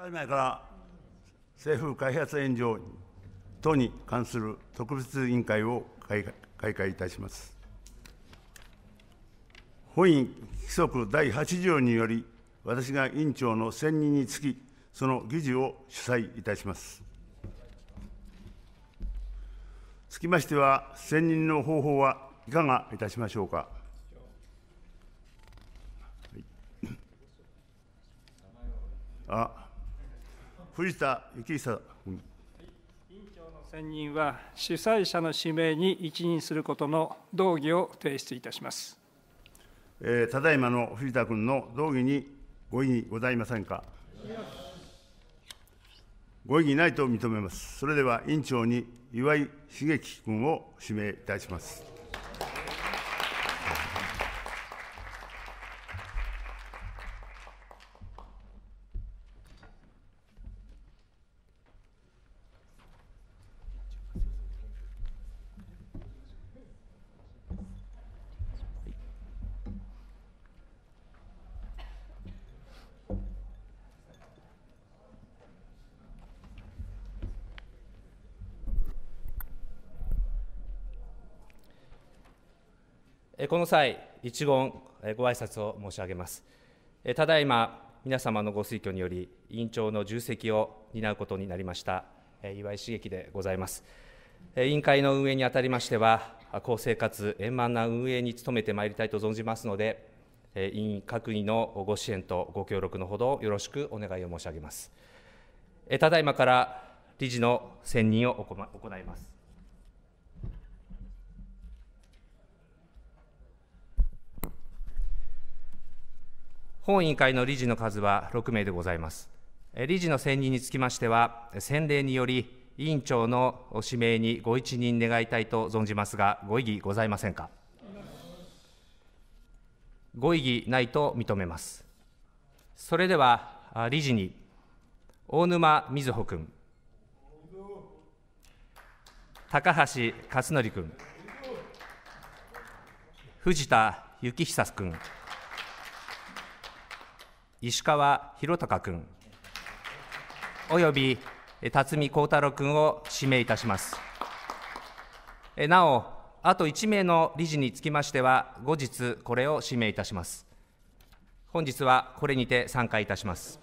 ただいまから政府開発援助等に関する特別委員会を開会いたします。本院規則第8条により、私が委員長の選任につき、その議事を主催いたします。つきましては、選任の方法はいかがいたしましょうか。藤田幸久君。委員長の選任は、主催者の指名に一任することの動議を提出いたします。ただいまの藤田君の動議にご異議ございませんか。ご異議ないと認めます。それでは委員長に岩井茂樹君を指名いたします。この際、一言ご挨拶を申し上げます。ただいま、皆様のご推挙により、委員長の重責を担うことになりました、岩井茂樹でございます。委員会の運営にあたりましては、公正かつ円満な運営に努めてまいりたいと存じますので、委員各位のご支援とご協力のほどよろしくお願いを申し上げます。ただいまから、理事の選任を行います。本委員会の理事の数は6名でございます。理事の選任につきましては、先例により、委員長の指名にご一任願いたいと存じますが、ご異議ございませんか。ご異議ないと認めます。それでは、理事に大沼瑞穂君、高橋克典君、藤田幸久君、石川博隆君、および辰巳幸太郎君を指名いたします。なお、あと1名の理事につきましては、後日これを指名いたします。本日はこれにて散会いたします。